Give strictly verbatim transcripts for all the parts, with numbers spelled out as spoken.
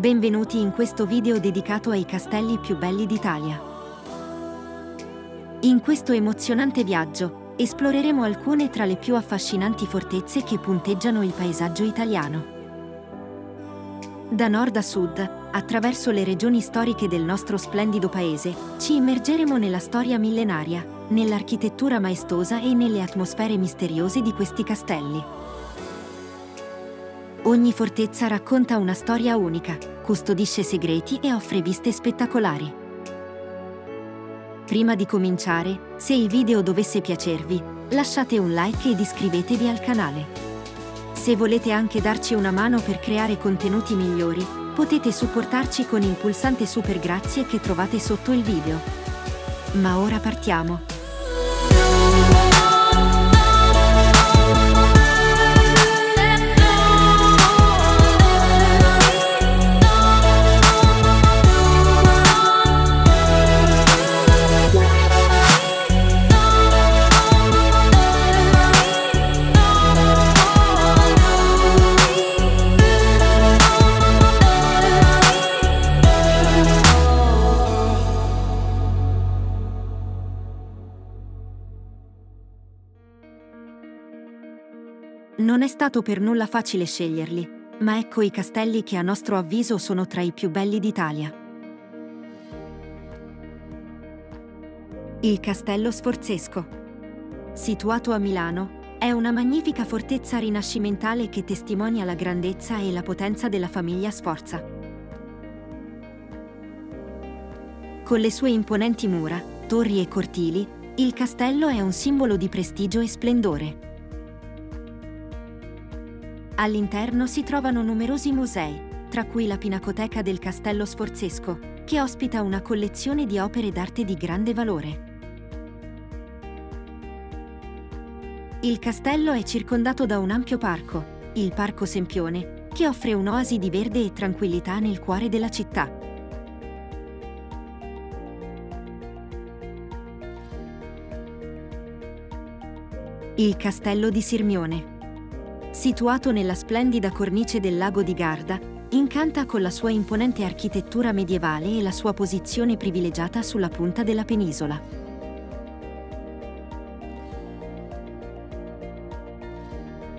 Benvenuti in questo video dedicato ai castelli più belli d'Italia. In questo emozionante viaggio, esploreremo alcune tra le più affascinanti fortezze che punteggiano il paesaggio italiano. Da nord a sud, attraverso le regioni storiche del nostro splendido paese, ci immergeremo nella storia millenaria, nell'architettura maestosa e nelle atmosfere misteriose di questi castelli. Ogni fortezza racconta una storia unica, custodisce segreti e offre viste spettacolari. Prima di cominciare, se il video dovesse piacervi, lasciate un like ed iscrivetevi al canale. Se volete anche darci una mano per creare contenuti migliori, potete supportarci con il pulsante super grazie che trovate sotto il video. Ma ora partiamo! Non è stato per nulla facile sceglierli, ma ecco i castelli che a nostro avviso sono tra i più belli d'Italia. Il Castello Sforzesco. Situato a Milano, è una magnifica fortezza rinascimentale che testimonia la grandezza e la potenza della famiglia Sforza. Con le sue imponenti mura, torri e cortili, il castello è un simbolo di prestigio e splendore. All'interno si trovano numerosi musei, tra cui la Pinacoteca del Castello Sforzesco, che ospita una collezione di opere d'arte di grande valore. Il castello è circondato da un ampio parco, il Parco Sempione, che offre un'oasi di verde e tranquillità nel cuore della città. Il Castello di Sirmione. Situato nella splendida cornice del Lago di Garda, incanta con la sua imponente architettura medievale e la sua posizione privilegiata sulla punta della penisola.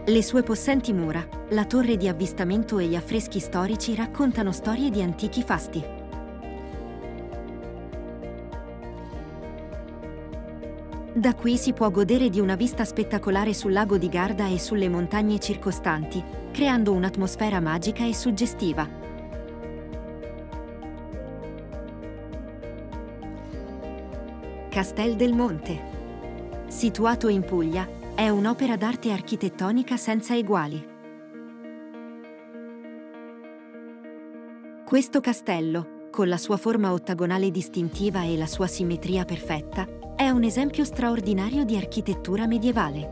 Le sue possenti mura, la torre di avvistamento e gli affreschi storici raccontano storie di antichi fasti. Da qui si può godere di una vista spettacolare sul Lago di Garda e sulle montagne circostanti, creando un'atmosfera magica e suggestiva. Castel del Monte. Situato in Puglia, è un'opera d'arte architettonica senza eguali. Questo castello, con la sua forma ottagonale distintiva e la sua simmetria perfetta, è un esempio straordinario di architettura medievale.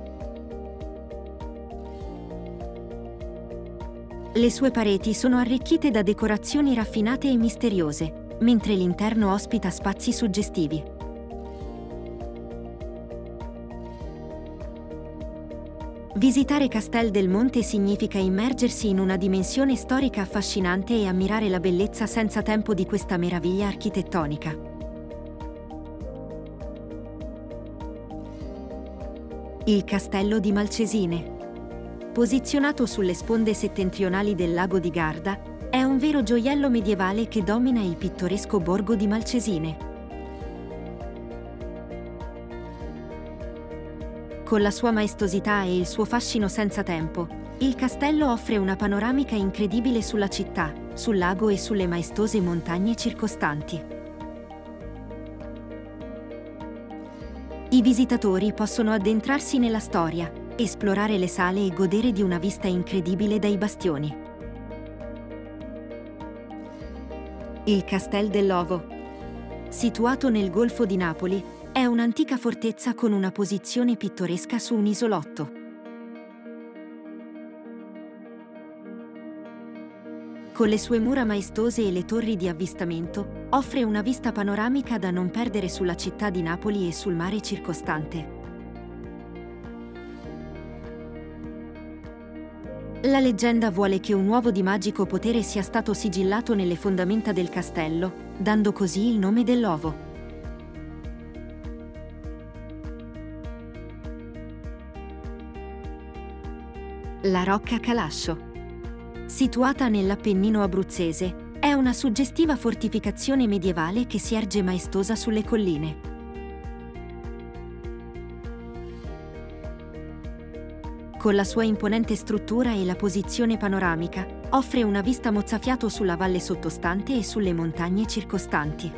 Le sue pareti sono arricchite da decorazioni raffinate e misteriose, mentre l'interno ospita spazi suggestivi. Visitare Castel del Monte significa immergersi in una dimensione storica affascinante e ammirare la bellezza senza tempo di questa meraviglia architettonica. Il Castello di Malcesine. Posizionato sulle sponde settentrionali del Lago di Garda, è un vero gioiello medievale che domina il pittoresco borgo di Malcesine. Con la sua maestosità e il suo fascino senza tempo, il castello offre una panoramica incredibile sulla città, sul lago e sulle maestose montagne circostanti. I visitatori possono addentrarsi nella storia, esplorare le sale e godere di una vista incredibile dai bastioni. Il Castel dell'Ovo. Situato nel Golfo di Napoli, è un'antica fortezza con una posizione pittoresca su un isolotto. Con le sue mura maestose e le torri di avvistamento, offre una vista panoramica da non perdere sulla città di Napoli e sul mare circostante. La leggenda vuole che un uovo di magico potere sia stato sigillato nelle fondamenta del castello, dando così il nome dell'ovo. La Rocca Calascio. Situata nell'Appennino abruzzese, è una suggestiva fortificazione medievale che si erge maestosa sulle colline. Con la sua imponente struttura e la posizione panoramica, offre una vista mozzafiato sulla valle sottostante e sulle montagne circostanti.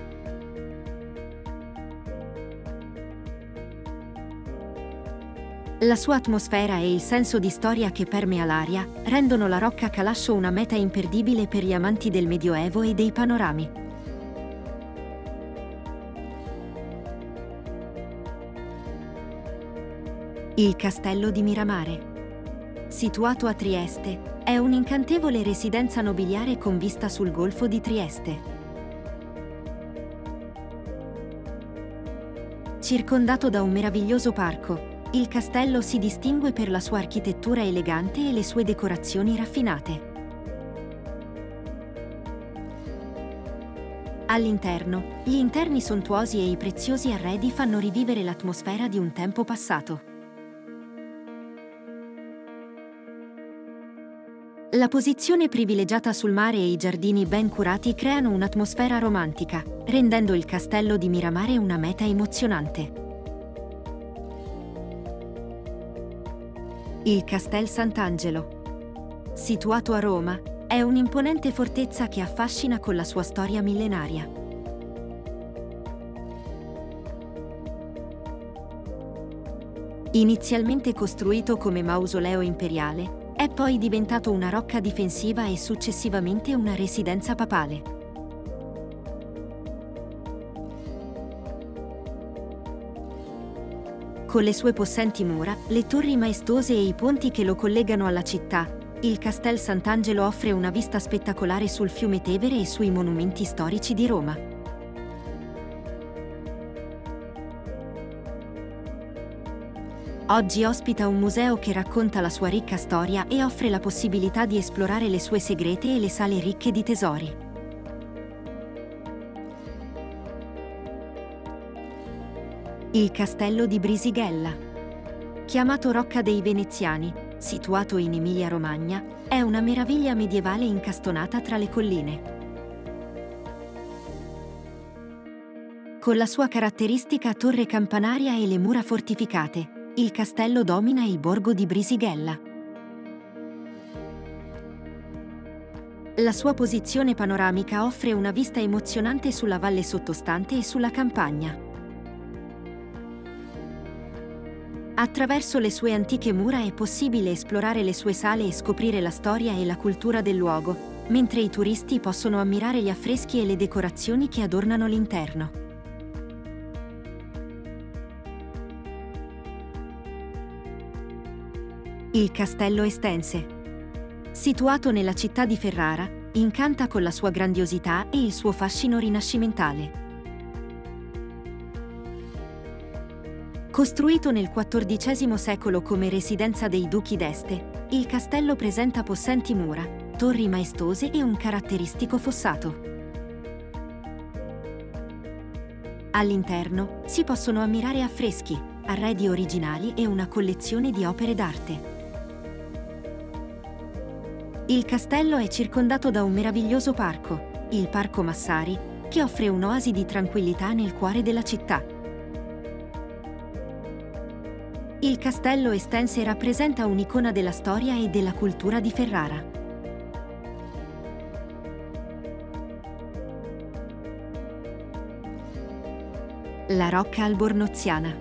La sua atmosfera e il senso di storia che permea l'aria rendono la Rocca Calascio una meta imperdibile per gli amanti del Medioevo e dei panorami. Il Castello di Miramare. Situato a Trieste, è un'incantevole residenza nobiliare con vista sul Golfo di Trieste. Circondato da un meraviglioso parco, il castello si distingue per la sua architettura elegante e le sue decorazioni raffinate. All'interno, gli interni sontuosi e i preziosi arredi fanno rivivere l'atmosfera di un tempo passato. La posizione privilegiata sul mare e i giardini ben curati creano un'atmosfera romantica, rendendo il castello di Miramare una meta emozionante. Il Castel Sant'Angelo. Situato a Roma, è un'imponente fortezza che affascina con la sua storia millenaria. Inizialmente costruito come mausoleo imperiale, è poi diventato una rocca difensiva e successivamente una residenza papale. Con le sue possenti mura, le torri maestose e i ponti che lo collegano alla città, il Castel Sant'Angelo offre una vista spettacolare sul fiume Tevere e sui monumenti storici di Roma. Oggi ospita un museo che racconta la sua ricca storia e offre la possibilità di esplorare le sue segrete e le sale ricche di tesori. Il Castello di Brisighella. Chiamato Rocca dei Veneziani, situato in Emilia-Romagna, è una meraviglia medievale incastonata tra le colline. Con la sua caratteristica torre campanaria e le mura fortificate, il castello domina il borgo di Brisighella. La sua posizione panoramica offre una vista emozionante sulla valle sottostante e sulla campagna. Attraverso le sue antiche mura è possibile esplorare le sue sale e scoprire la storia e la cultura del luogo, mentre i turisti possono ammirare gli affreschi e le decorazioni che adornano l'interno. Il Castello Estense. Situato nella città di Ferrara, incanta con la sua grandiosità e il suo fascino rinascimentale. Costruito nel quattordicesimo secolo come residenza dei duchi d'Este, il castello presenta possenti mura, torri maestose e un caratteristico fossato. All'interno si possono ammirare affreschi, arredi originali e una collezione di opere d'arte. Il castello è circondato da un meraviglioso parco, il Parco Massari, che offre un'oasi di tranquillità nel cuore della città. Il Castello Estense rappresenta un'icona della storia e della cultura di Ferrara. La Rocca Albornoziana.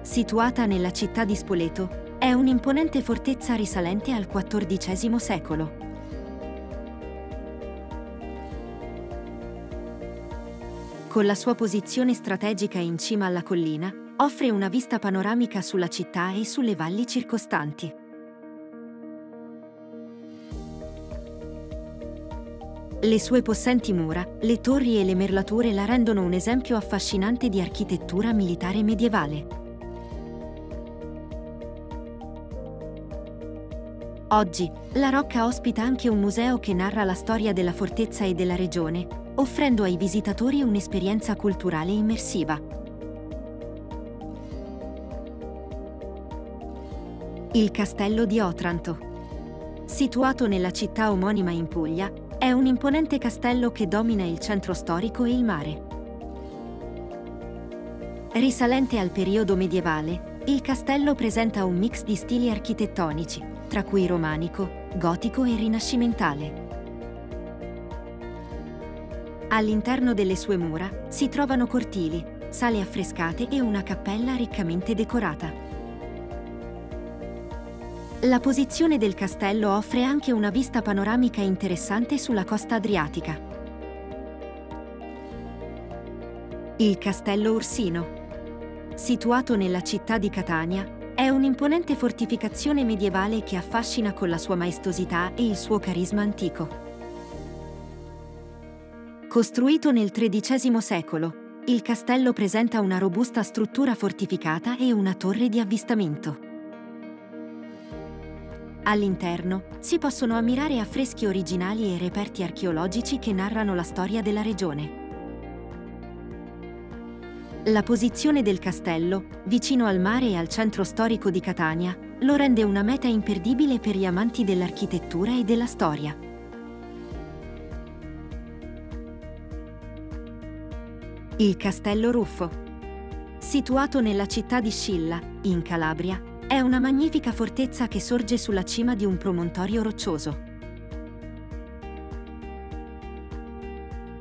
Situata nella città di Spoleto, è un'imponente fortezza risalente al quattordicesimo secolo. Con la sua posizione strategica in cima alla collina, offre una vista panoramica sulla città e sulle valli circostanti. Le sue possenti mura, le torri e le merlature la rendono un esempio affascinante di architettura militare medievale. Oggi, la Rocca ospita anche un museo che narra la storia della fortezza e della regione, offrendo ai visitatori un'esperienza culturale immersiva. Il Castello di Otranto. Situato nella città omonima in Puglia, è un imponente castello che domina il centro storico e il mare. Risalente al periodo medievale, il castello presenta un mix di stili architettonici, tra cui romanico, gotico e rinascimentale. All'interno delle sue mura si trovano cortili, sale affrescate e una cappella riccamente decorata. La posizione del castello offre anche una vista panoramica interessante sulla costa adriatica. Il Castello Ursino. Situato nella città di Catania, è un'imponente fortificazione medievale che affascina con la sua maestosità e il suo carisma antico. Costruito nel tredicesimo secolo, il castello presenta una robusta struttura fortificata e una torre di avvistamento. All'interno si possono ammirare affreschi originali e reperti archeologici che narrano la storia della regione. La posizione del castello, vicino al mare e al centro storico di Catania, lo rende una meta imperdibile per gli amanti dell'architettura e della storia. Il Castello Ruffo. Situato nella città di Scilla, in Calabria, è una magnifica fortezza che sorge sulla cima di un promontorio roccioso.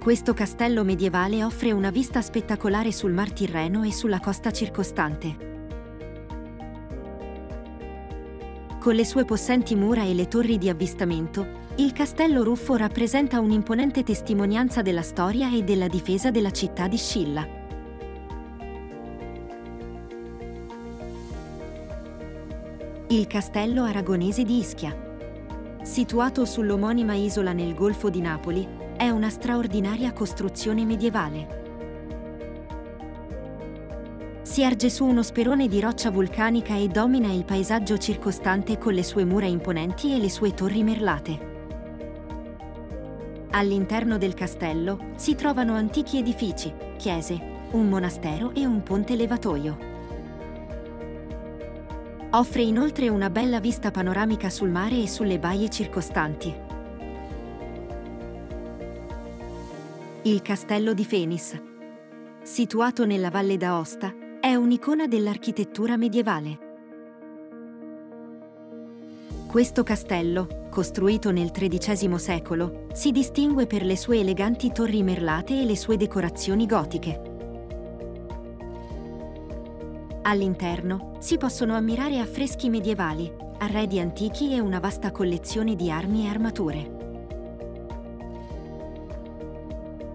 Questo castello medievale offre una vista spettacolare sul mar Tirreno e sulla costa circostante. Con le sue possenti mura e le torri di avvistamento, il Castello Ruffo rappresenta un'imponente testimonianza della storia e della difesa della città di Scilla. Il Castello Aragonese di Ischia. Situato sull'omonima isola nel Golfo di Napoli, è una straordinaria costruzione medievale. Si erge su uno sperone di roccia vulcanica e domina il paesaggio circostante con le sue mura imponenti e le sue torri merlate. All'interno del castello si trovano antichi edifici, chiese, un monastero e un ponte levatoio. Offre inoltre una bella vista panoramica sul mare e sulle baie circostanti. Il Castello di Fenis. Situato nella Valle d'Aosta, è un'icona dell'architettura medievale. Questo castello, costruito nel tredicesimo secolo, si distingue per le sue eleganti torri merlate e le sue decorazioni gotiche. All'interno si possono ammirare affreschi medievali, arredi antichi e una vasta collezione di armi e armature.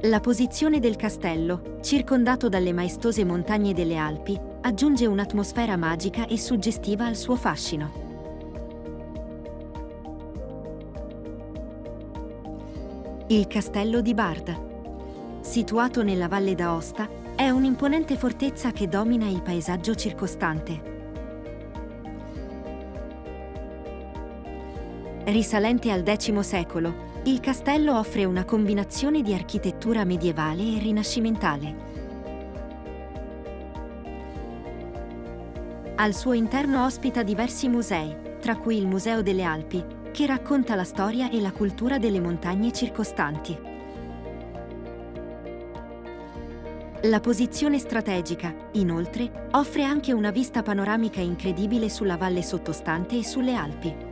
La posizione del castello, circondato dalle maestose montagne delle Alpi, aggiunge un'atmosfera magica e suggestiva al suo fascino. Il Castello di Garda. Situato nella Valle d'Aosta, è un'imponente fortezza che domina il paesaggio circostante. Risalente al decimo secolo, il castello offre una combinazione di architettura medievale e rinascimentale. Al suo interno ospita diversi musei, tra cui il Museo delle Alpi, che racconta la storia e la cultura delle montagne circostanti. La posizione strategica, inoltre, offre anche una vista panoramica incredibile sulla valle sottostante e sulle Alpi.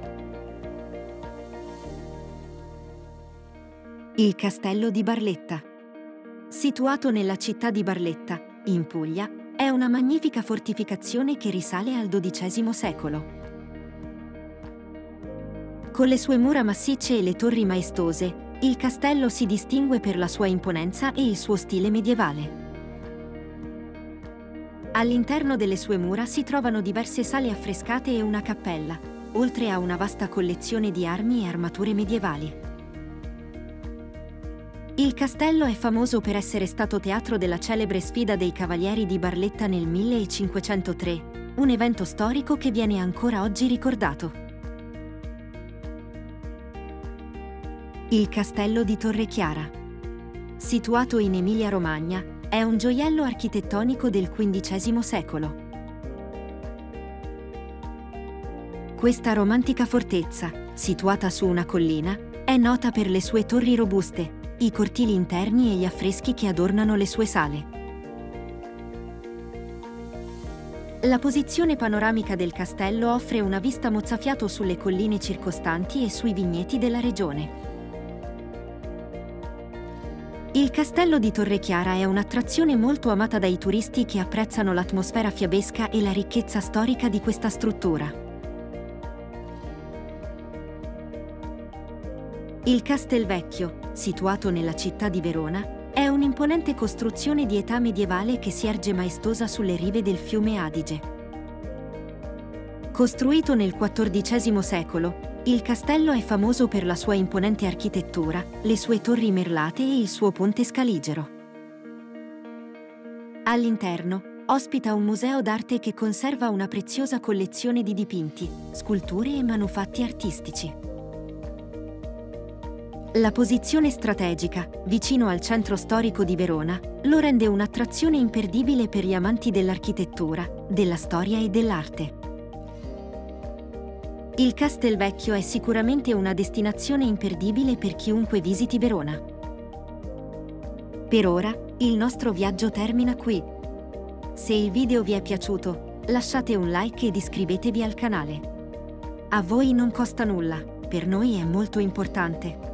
Il Castello di Barletta. Situato nella città di Barletta, in Puglia, è una magnifica fortificazione che risale al dodicesimo secolo. Con le sue mura massicce e le torri maestose, il castello si distingue per la sua imponenza e il suo stile medievale. All'interno delle sue mura si trovano diverse sale affrescate e una cappella, oltre a una vasta collezione di armi e armature medievali. Il castello è famoso per essere stato teatro della celebre sfida dei Cavalieri di Barletta nel millecinquecentotre, un evento storico che viene ancora oggi ricordato. Il Castello di Torrechiara, situato in Emilia-Romagna, è un gioiello architettonico del quindicesimo secolo. Questa romantica fortezza, situata su una collina, è nota per le sue torri robuste, i cortili interni e gli affreschi che adornano le sue sale. La posizione panoramica del castello offre una vista mozzafiato sulle colline circostanti e sui vigneti della regione. Il Castello di Torrechiara è un'attrazione molto amata dai turisti che apprezzano l'atmosfera fiabesca e la ricchezza storica di questa struttura. Il Castelvecchio, situato nella città di Verona, è un'imponente costruzione di età medievale che si erge maestosa sulle rive del fiume Adige. Costruito nel quattordicesimo secolo, il castello è famoso per la sua imponente architettura, le sue torri merlate e il suo ponte scaligero. All'interno, ospita un museo d'arte che conserva una preziosa collezione di dipinti, sculture e manufatti artistici. La posizione strategica, vicino al centro storico di Verona, lo rende un'attrazione imperdibile per gli amanti dell'architettura, della storia e dell'arte. Il Castelvecchio è sicuramente una destinazione imperdibile per chiunque visiti Verona. Per ora, il nostro viaggio termina qui. Se il video vi è piaciuto, lasciate un like ed iscrivetevi al canale. A voi non costa nulla, per noi è molto importante.